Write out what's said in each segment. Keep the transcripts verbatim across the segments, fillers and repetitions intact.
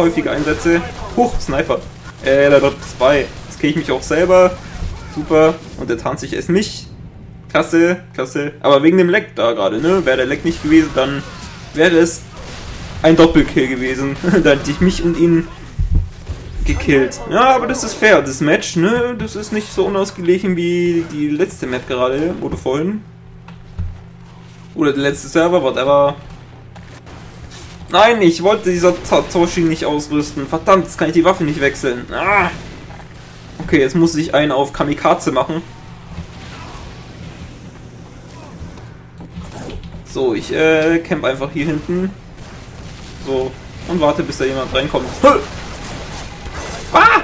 häufige Einsätze. Huch, Sniper. Äh, da droppt Spy. Jetzt kriege ich mich auch selber. Super. Und der tanzt sich erst mich. Klasse, klasse. Aber wegen dem Leck da gerade, ne? Wäre der Leck nicht gewesen, dann wäre es ein Doppelkill gewesen. Da hätte ich mich und ihn gekillt. Ja, aber das ist fair. Das Match, ne? Das ist nicht so unausgeglichen wie die letzte Map gerade, oder vorhin. Oder der letzte Server, whatever. Nein, ich wollte dieser Satoshi nicht ausrüsten. Verdammt, jetzt kann ich die Waffe nicht wechseln. Ah. Okay, jetzt muss ich einen auf Kamikaze machen. So, ich äh, camp einfach hier hinten. So, und warte, bis da jemand reinkommt. Höh! Ah!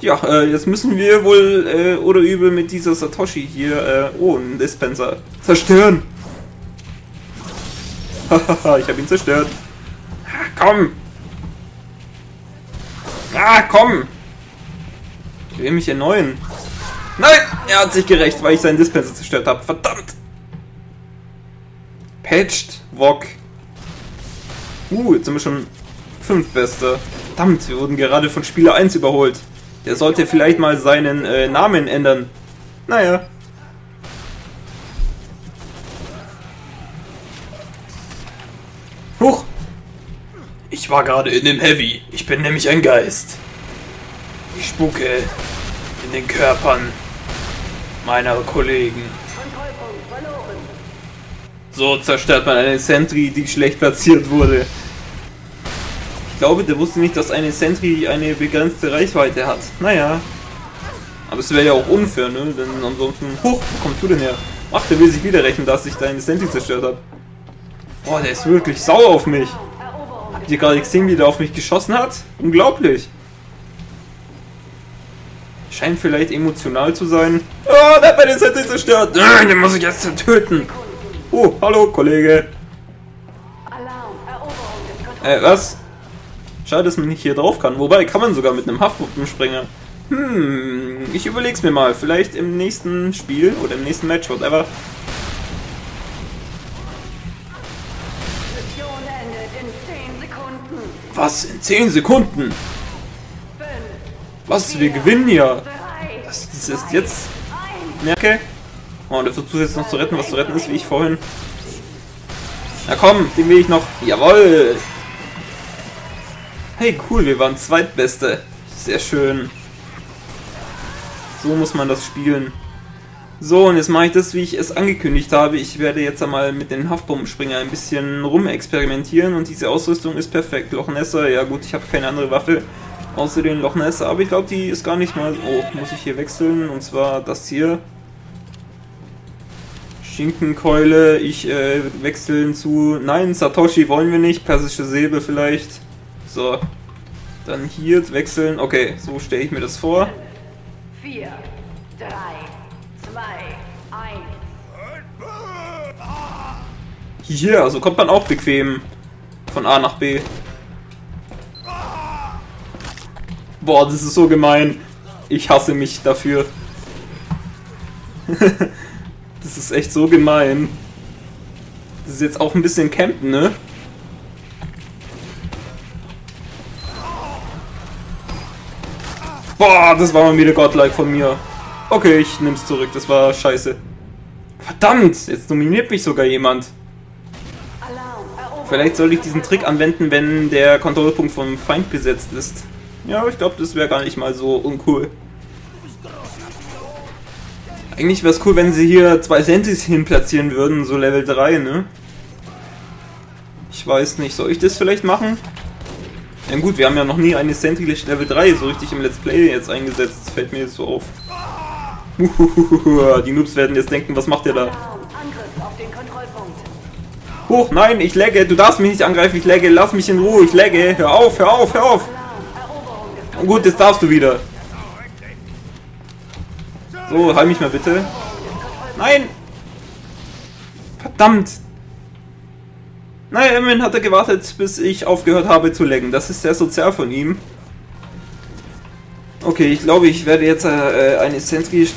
Ja, äh, jetzt müssen wir wohl äh, oder übel mit dieser Satoshi hier äh, oh, einen Dispenser zerstören. Hahaha, ich habe ihn zerstört. Ah, komm! Ah, komm! Ich will mich erneuern. Nein! Er hat sich gerecht, weil ich seinen Dispenser zerstört habe. Verdammt! Patched Wok. Uh, jetzt sind wir schon fünf Beste. Verdammt, wir wurden gerade von Spieler eins überholt. Der sollte vielleicht mal seinen äh, Namen ändern. Naja. Huch! Ich war gerade in dem Heavy. Ich bin nämlich ein Geist. Ich spuke in den Körpern meiner Kollegen. So zerstört man eine Sentry, die schlecht platziert wurde. Ich glaube, der wusste nicht, dass eine Sentry eine begrenzte Reichweite hat. Naja. Aber es wäre ja auch unfair, ne? Denn ansonsten... Huch, wo kommst du denn her? Ach, der will sich wieder rächen, dass ich deine Sentry zerstört habe. Boah, der ist wirklich sauer auf mich. Habt ihr gerade gesehen, wie der auf mich geschossen hat? Unglaublich. Scheint vielleicht emotional zu sein. Oh, der hat meine Sentry zerstört. Den muss ich jetzt töten. Oh, hallo, Kollege. Äh, was? Schade, dass man nicht hier drauf kann. Wobei, kann man sogar mit einem Haftpuppensprenger. Hm, ich überleg's mir mal. Vielleicht im nächsten Spiel oder im nächsten Match, whatever. Was? In zehn Sekunden? Was? Wir gewinnen ja. Das, das ist jetzt... Merke. Oh, und der versucht jetzt noch zu retten, was zu retten ist, wie ich vorhin. Na komm, den will ich noch. Jawoll. Hey, cool, wir waren Zweitbeste. Sehr schön. So muss man das spielen. So, und jetzt mache ich das, wie ich es angekündigt habe. Ich werde jetzt einmal mit den Haftbombenspringer ein bisschen rumexperimentieren. Und diese Ausrüstung ist perfekt. Loch Nessa, ja gut, ich habe keine andere Waffe außer den Loch Nessa. Aber ich glaube, die ist gar nicht mal... Oh, muss ich hier wechseln? Und zwar das hier. Schinkenkeule. Ich äh, wechseln zu... Nein, Satoshi wollen wir nicht. Persische Säbel vielleicht. So. Dann hier wechseln. Okay, so stelle ich mir das vor. Vier, drei... Ja, yeah, so kommt man auch bequem von A nach B. Boah, das ist so gemein. Ich hasse mich dafür. Das ist echt so gemein. Das ist jetzt auch ein bisschen campen, ne? Boah, das war mal wieder godlike von mir. Okay, ich nehm's zurück, das war scheiße. Verdammt, jetzt nominiert mich sogar jemand. Vielleicht soll ich diesen Trick anwenden, wenn der Kontrollpunkt vom Feind besetzt ist. Ja, ich glaube, das wäre gar nicht mal so uncool. Eigentlich wäre es cool, wenn sie hier zwei Sentis hin platzieren würden, so Level drei, ne? Ich weiß nicht, soll ich das vielleicht machen? Na ja, gut, wir haben ja noch nie eine Sentry Level drei so richtig im Let's Play jetzt eingesetzt. Das fällt mir jetzt so auf. Uhuhuhu, die Noobs werden jetzt denken, was macht ihr da? Angriff auf den Kontrollpunkt. Huch, nein, ich lagge, du darfst mich nicht angreifen, ich lagge, lass mich in Ruhe, ich lagge, hör auf, hör auf, hör auf. Gut, jetzt darfst du wieder. So, heil mich mal bitte. Nein! Verdammt! Naja, immerhin hat er gewartet, bis ich aufgehört habe zu laggen, das ist sehr sozial von ihm. Okay, ich glaube, ich werde jetzt äh, eine Sentry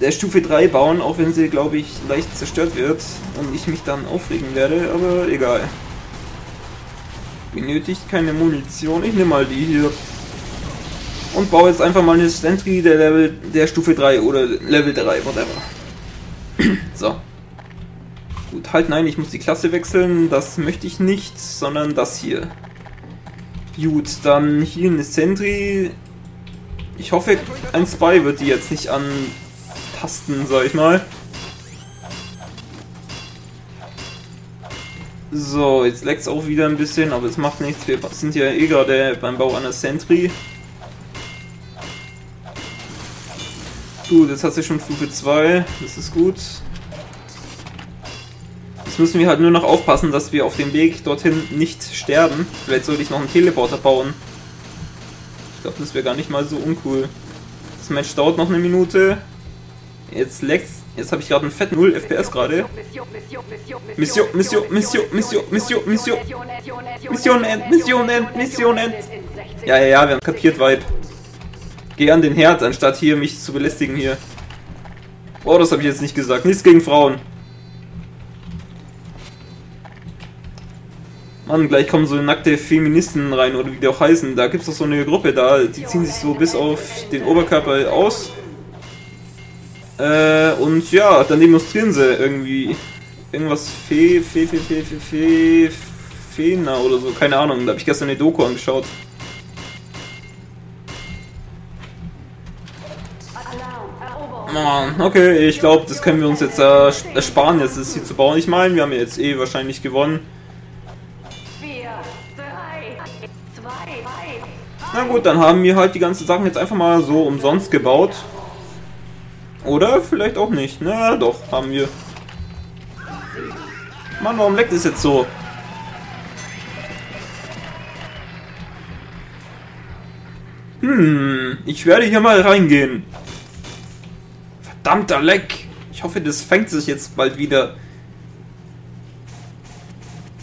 der Stufe drei bauen, auch wenn sie, glaube ich, leicht zerstört wird und ich mich dann aufregen werde, aber egal. Benötigt keine Munition. Ich nehme mal die hier. Und baue jetzt einfach mal eine Sentry der Level der Stufe drei oder Level drei, whatever. So. Gut, halt nein, ich muss die Klasse wechseln. Das möchte ich nicht, sondern das hier. Gut, dann hier eine Sentry. Ich hoffe, ein Spy wird die jetzt nicht antasten, sag ich mal. So, jetzt leckt es auch wieder ein bisschen, aber es macht nichts. Wir sind ja eh gerade beim Bau einer Sentry. Gut, jetzt hat sie schon Stufe zwei. Das ist gut. Jetzt müssen wir halt nur noch aufpassen, dass wir auf dem Weg dorthin nicht sterben. Vielleicht sollte ich noch einen Teleporter bauen. Ich glaube, das wäre gar nicht mal so uncool. Das Match dauert noch eine Minute. Jetzt leckt. Jetzt habe ich gerade einen fetten null F P S gerade. Mission, Mission, Mission, Mission, Mission, Mission. Mission End, Mission End, Mission End. Ja, ja, ja, wir haben kapiert, Vibe. Geh an den Herd, anstatt hier mich zu belästigen hier. Oh, das habe ich jetzt nicht gesagt. Nichts gegen Frauen. Mann, gleich kommen so nackte Feministen rein oder wie die auch heißen. Da gibt es doch so eine Gruppe da. Die ziehen sich so bis auf den Oberkörper aus. Äh, und ja, dann demonstrieren sie irgendwie. Irgendwas Fee, Fee, Fee, Fee, Fee, Fee, Feena oder so. Keine Ahnung, da habe ich gestern eine Doku angeschaut. Mann, okay, ich glaube, das können wir uns jetzt ersparen, jetzt das hier zu bauen. Ich meine, wir haben ja jetzt eh wahrscheinlich gewonnen. Na gut, dann haben wir halt die ganzen Sachen jetzt einfach mal so umsonst gebaut. Oder vielleicht auch nicht. Na doch, haben wir. Mann, warum leckt es jetzt so? Hm, ich werde hier mal reingehen. Verdammter Leck! Ich hoffe, das fängt sich jetzt bald wieder.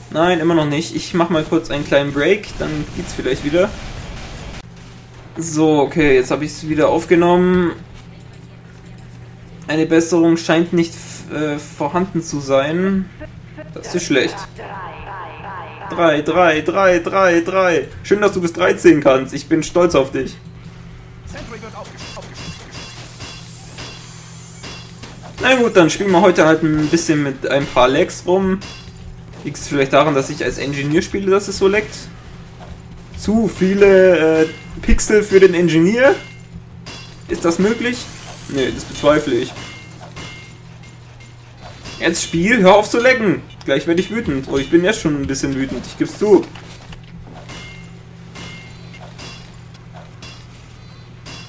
Nein, immer noch nicht. Ich mache mal kurz einen kleinen Break, dann geht's vielleicht wieder. So, okay, jetzt habe ich es wieder aufgenommen. Eine Besserung scheint nicht äh, vorhanden zu sein. Das ist schlecht. drei, drei, drei, drei, drei. Schön, dass du bis dreizehn kannst. Ich bin stolz auf dich. Na gut, dann spielen wir heute halt ein bisschen mit ein paar Lags rum. Liegt es vielleicht daran, dass ich als Engineer spiele, dass es so laggt? Zu viele äh, Pixel für den Engineer? Ist das möglich? Ne, das bezweifle ich. Jetzt Spiel, hör auf zu lecken! Gleich werde ich wütend. Oh, ich bin jetzt schon ein bisschen wütend, ich geb's zu.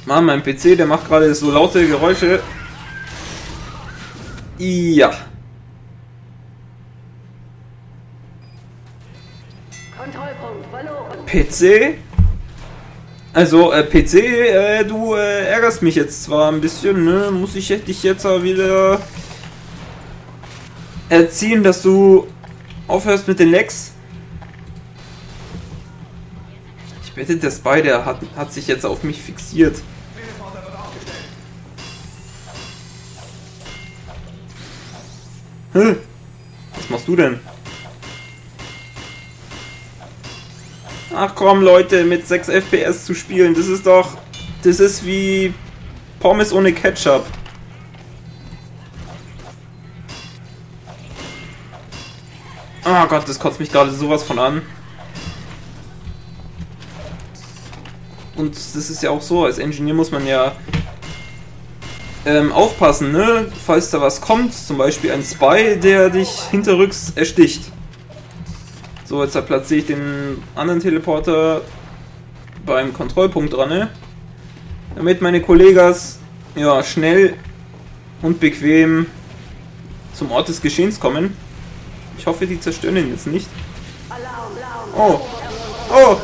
Mann, mein P C, der macht gerade so laute Geräusche. Ja. P C? Also, äh, P C, äh, du äh, ärgerst mich jetzt zwar ein bisschen, ne? Muss ich dich jetzt aber wieder erziehen, dass du aufhörst mit den Lags? Ich wette, der Spider hat, hat sich jetzt auf mich fixiert. Hä? Was machst du denn? Ach komm Leute, mit sechs F P S zu spielen, das ist doch... Das ist wie Pommes ohne Ketchup. Oh Gott, das kotzt mich gerade sowas von an. Und das ist ja auch so, als Ingenieur muss man ja ähm, aufpassen, ne? Falls da was kommt, zum Beispiel ein Spy, der dich hinterrücks ersticht. So, jetzt platziere ich den anderen Teleporter beim Kontrollpunkt dran, ne? Damit meine Kollegas ja, schnell und bequem zum Ort des Geschehens kommen. Ich hoffe, die zerstören ihn jetzt nicht. Oh! Oh!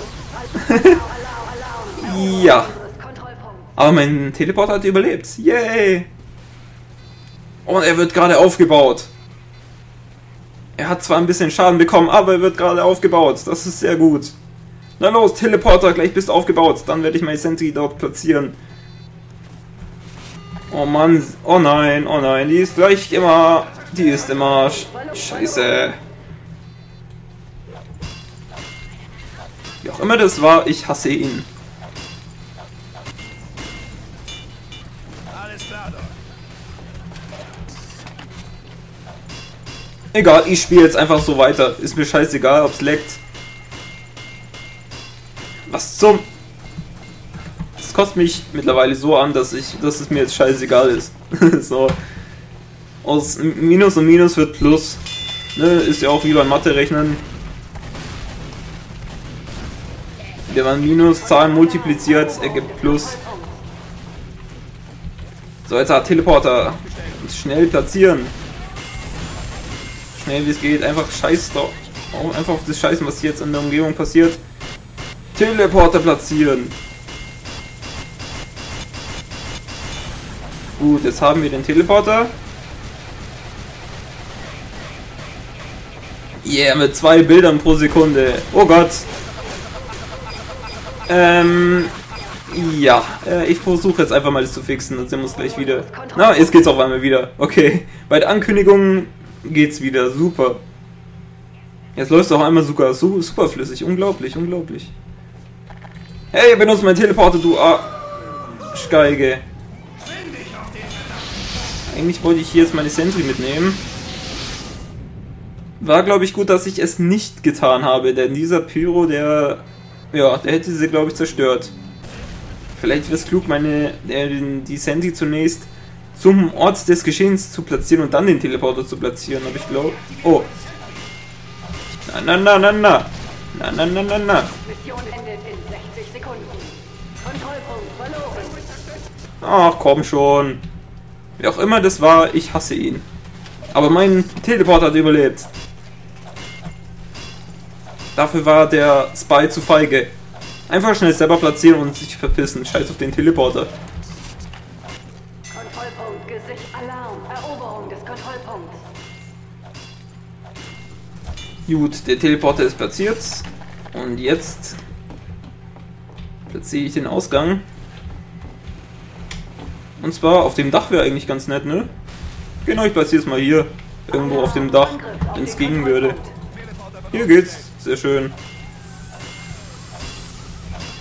Ja! Aber mein Teleporter hat überlebt. Yay! Und er wird gerade aufgebaut. Er hat zwar ein bisschen Schaden bekommen, aber er wird gerade aufgebaut. Das ist sehr gut. Na los, Teleporter, gleich bist du aufgebaut. Dann werde ich meine Sentry dort platzieren. Oh Mann, oh nein, oh nein, die ist gleich immer... Die ist immer... Scheiße. Wie auch immer das war, ich hasse ihn. Egal, ich spiele jetzt einfach so weiter. Ist mir scheißegal, ob's leckt. Was zum... Das kotzt mich mittlerweile so an, dass ich, dass es mir jetzt scheißegal ist. So. Aus Minus und Minus wird Plus. Ne? Ist ja auch wie beim Mathe-Rechnen. Wenn man Minus Zahlen multipliziert, ergibt Plus. So, jetzt hat Teleporter. Schnell platzieren. Schnell wie es geht. Einfach scheiß drauf. Einfach auf das Scheißen, was jetzt in der Umgebung passiert. Teleporter platzieren. Gut, jetzt haben wir den Teleporter. Yeah, mit zwei Bildern pro Sekunde. Oh Gott. Ähm. Ja, ich versuche jetzt einfach mal das zu fixen. Und der muss gleich wieder. Na, jetzt geht's auf einmal wieder. Okay. Bei der Ankündigung geht's wieder. Super. Jetzt läuft es auch einmal sogar super, super flüssig. Unglaublich, unglaublich. Hey, benutzt mein Teleporter, du A. Schgeige. Eigentlich wollte ich hier jetzt meine Sentry mitnehmen. War, glaube ich, gut, dass ich es nicht getan habe, denn dieser Pyro, der... Ja, der hätte sie, glaube ich, zerstört. Vielleicht wäre es klug, meine, äh, die Sentry zunächst zum Ort des Geschehens zu platzieren und dann den Teleporter zu platzieren, aber ich glaube... Oh. Na, na, na, na, na. Na, na, na, na, na. Ach, komm schon. Wer auch immer das war, ich hasse ihn. Aber mein Teleporter hat überlebt. Dafür war der Spy zu feige. Einfach schnell selber platzieren und sich verpissen. Scheiß auf den Teleporter. Kontrollpunkt, Gesicht, Alarm, Eroberung des Kontrollpunkts. Gut, der Teleporter ist platziert. Und jetzt platziere ich den Ausgang. Und zwar auf dem Dach wäre eigentlich ganz nett, ne? Genau, ich platziere es mal hier. Irgendwo auf dem Dach, wenn es gehen würde. Hier geht's. Sehr schön.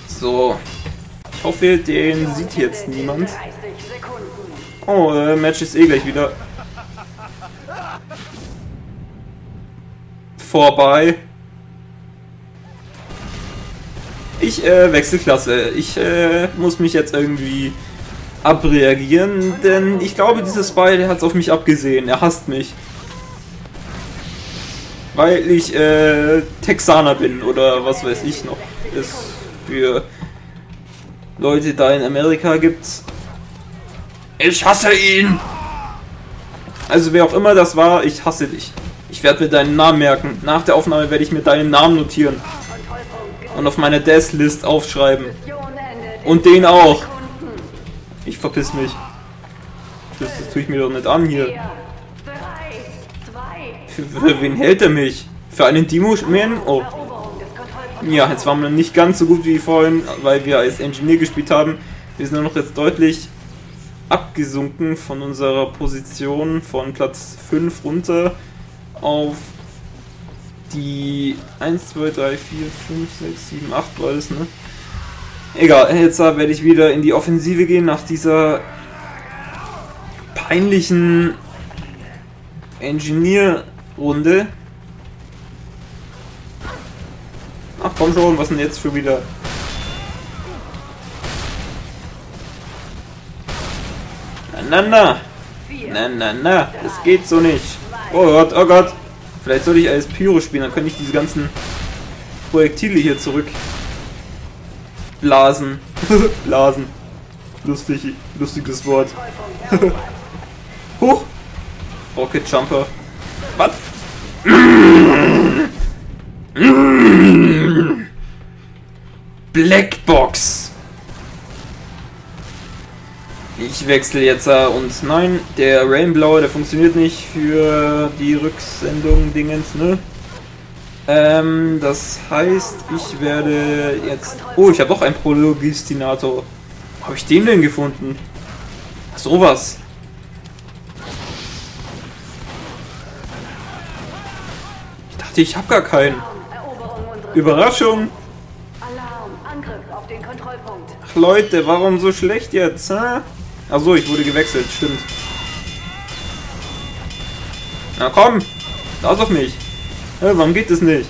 So. Ich hoffe, den sieht jetzt niemand. Oh, äh, Match ist eh gleich wieder. Vorbei. Ich äh, wechsle Klasse. Ich äh, muss mich jetzt irgendwie... abreagieren, denn ich glaube, dieser Spy, der hat es auf mich abgesehen. Er hasst mich. Weil ich äh, Texaner bin oder was weiß ich noch. Es für Leute da in Amerika gibt. Ich hasse ihn! Also wer auch immer das war, ich hasse dich. Ich werde mir deinen Namen merken. Nach der Aufnahme werde ich mir deinen Namen notieren. Und auf meine Deathlist aufschreiben. Und den auch. Ich verpiss mich. Das, das tue ich mir doch nicht an hier. Für, für wen hält er mich? Für einen Demoman? Oh. Ja, jetzt waren wir nicht ganz so gut wie vorhin, weil wir als Engineer gespielt haben. Wir sind nur noch jetzt deutlich abgesunken von unserer Position von Platz fünf runter auf die eins, zwei, drei, vier, fünf, sechs, sieben, acht war das, ne? Egal, jetzt werde ich wieder in die Offensive gehen nach dieser peinlichen Engineer-Runde. Ach komm schon, was denn jetzt schon wieder? Na na na, na na na, das geht so nicht. Oh Gott, oh Gott. Vielleicht sollte ich als Pyro spielen, dann könnte ich diese ganzen Projektile hier zurück... Blasen. Blasen. Lustig, lustiges Wort. Huch! Rocket Jumper. Was? Blackbox. Ich wechsle jetzt und nein, der Rainblower, der funktioniert nicht für die Rücksendung Dingens, ne? Ähm, das heißt, ich werde jetzt... Oh, ich habe doch einen Prologistinator. Habe ich den denn gefunden? Sowas. Ich dachte, ich habe gar keinen. Überraschung. Ach Leute, warum so schlecht jetzt? Ha? Ach so, ich wurde gewechselt, stimmt. Na komm, da ist auf mich. Hey, warum geht das nicht?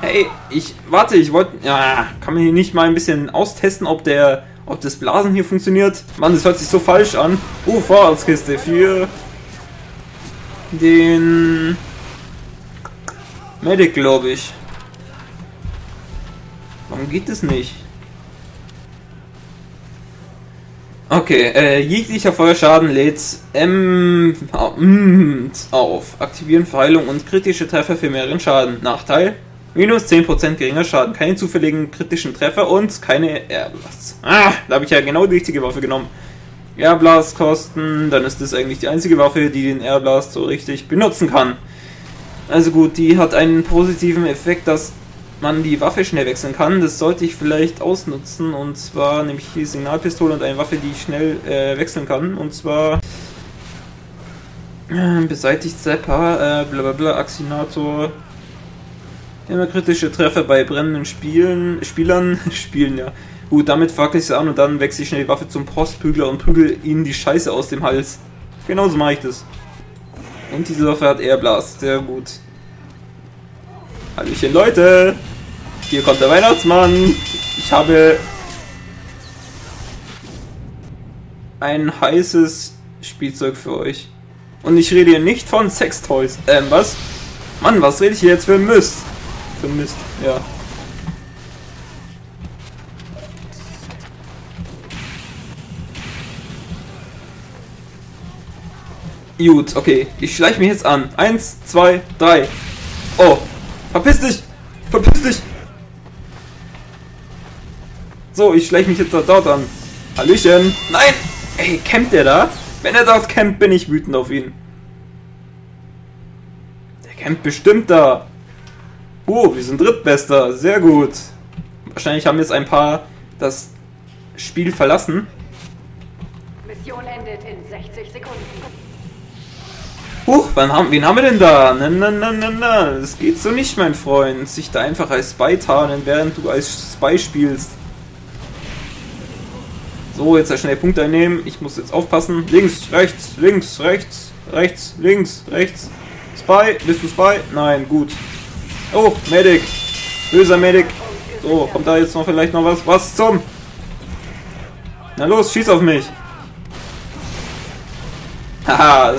Hey, ich warte, ich wollte, ja, kann man hier nicht mal ein bisschen austesten, ob der, ob das Blasen hier funktioniert? Mann, das hört sich so falsch an. Uh, Vorratskiste für den Medic, glaube ich. Warum geht das nicht? Okay, äh, jeglicher Feuerschaden lädt M auf. Aktivieren Verheilung und kritische Treffer für mehreren Schaden. Nachteil? Minus zehn Prozent geringer Schaden, keine zufälligen kritischen Treffer und keine Airblast. Ah, da habe ich ja genau die richtige Waffe genommen. Airblast-Kosten, dann ist das eigentlich die einzige Waffe, die den Airblast so richtig benutzen kann. Also gut, die hat einen positiven Effekt, dass man die Waffe schnell wechseln kann. Das sollte ich vielleicht ausnutzen, und zwar nämlich die Signalpistole und eine Waffe, die ich schnell äh, wechseln kann, und zwar äh, beseitigt Zapper, äh, blablabla, Axinator, immer kritische Treffer bei brennenden Spielen, Spielern, Spielen, ja. Gut, damit fackel ich es an und dann wechsle ich schnell die Waffe zum Postprügler und prügel ihnen die Scheiße aus dem Hals. Genauso mache ich das. Und diese Waffe hat Airblast, sehr gut. Hallöchen Leute! Hier kommt der Weihnachtsmann! Ich habe ein heißes Spielzeug für euch. Und ich rede hier nicht von Sextoys. Ähm, was? Mann, was rede ich hier jetzt für Mist? Für Mist, ja. Gut, okay. Ich schleiche mich jetzt an. Eins, zwei, drei. Oh. Verpiss dich! Verpiss dich! So, ich schleiche mich jetzt dort an. Hallöchen! Nein! Ey, campt der da? Wenn er dort campt, bin ich wütend auf ihn. Der campt bestimmt da. Oh, wir sind Drittbester. Sehr gut. Wahrscheinlich haben jetzt ein paar das Spiel verlassen. Mission endet in sechzig Sekunden. Huch, wann haben, wen haben wir denn da? Na, na, na, na, na, das geht so nicht, mein Freund. Sich da einfach als Spy tarnen, während du als Spy spielst. So, jetzt schnell Punkte einnehmen. Ich muss jetzt aufpassen. Links, rechts, links, rechts, rechts, links, rechts. Spy, bist du Spy? Nein, gut. Oh, Medic. Böser Medic. So, kommt da jetzt noch vielleicht noch was? Was zum? Na los, schieß auf mich. Haha.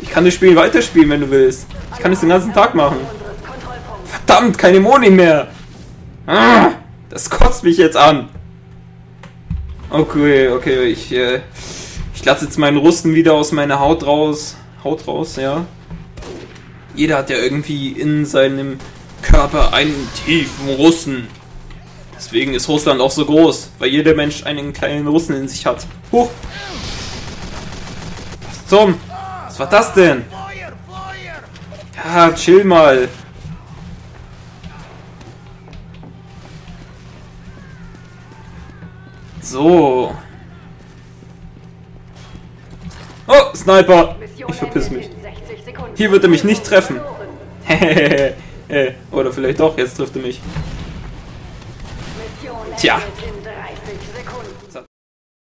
Ich kann das Spiel weiterspielen, wenn du willst. Ich kann es den ganzen Tag machen. Verdammt, keine Moni mehr. Ah, das kotzt mich jetzt an. Okay, okay, ich, äh, ich lasse jetzt meinen Russen wieder aus meiner Haut raus. Haut raus, ja. Jeder hat ja irgendwie in seinem Körper einen tiefen Russen. Deswegen ist Russland auch so groß, weil jeder Mensch einen kleinen Russen in sich hat. Huch. Was zum? Was war das denn? Ja, chill mal. So. Oh, Sniper. Ich verpiss mich. Hier wird er mich nicht treffen. Oder vielleicht doch, jetzt trifft er mich. Tja,